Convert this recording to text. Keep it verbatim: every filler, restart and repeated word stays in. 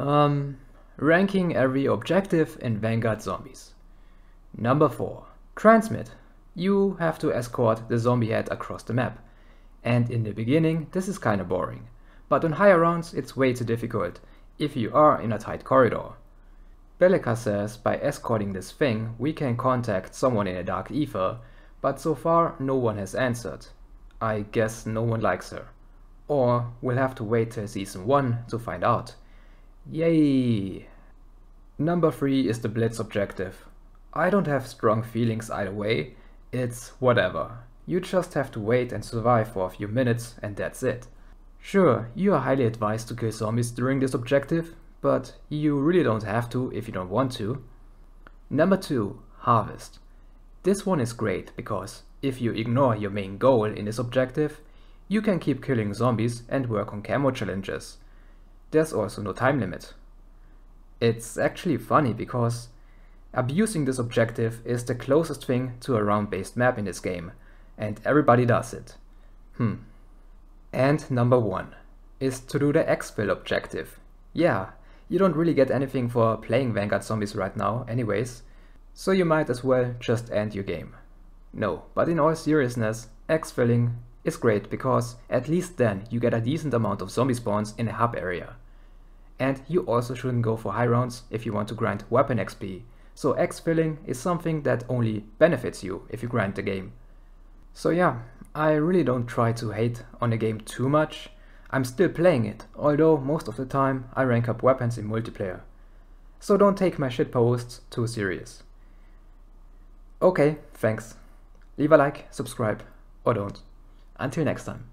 Um, ranking every objective in Vanguard Zombies. Number four. Transmit. You have to escort the zombie head across the map. And in the beginning this is kinda boring, but on higher rounds it's way too difficult if you are in a tight corridor. Bellica says by escorting this thing we can contact someone in a Dark Aether, but so far no one has answered. I guess no one likes her. Or we'll have to wait till season one to find out. Yay! Number three is the Blitz objective. I don't have strong feelings either way, it's whatever. You just have to wait and survive for a few minutes and that's it. Sure, you are highly advised to kill zombies during this objective, but you really don't have to if you don't want to. Number two. Harvest. This one is great because if you ignore your main goal in this objective, you can keep killing zombies and work on camo challenges. There's also no time limit. It's actually funny because abusing this objective is the closest thing to a round-based map in this game. And everybody does it. Hmm. And number one is to do the X-Fill objective. Yeah, you don't really get anything for playing Vanguard Zombies right now anyways, so you might as well just end your game. No, but in all seriousness, X-Filling is great because at least then you get a decent amount of zombie spawns in a hub area. And you also shouldn't go for high rounds if you want to grind weapon X P, so X-Filling is something that only benefits you if you grind the game. So yeah, I really don't try to hate on the game too much. I'm still playing it, although most of the time I rank up weapons in multiplayer. So don't take my shitposts too serious. Okay, thanks. Leave a like, subscribe, or don't. Until next time.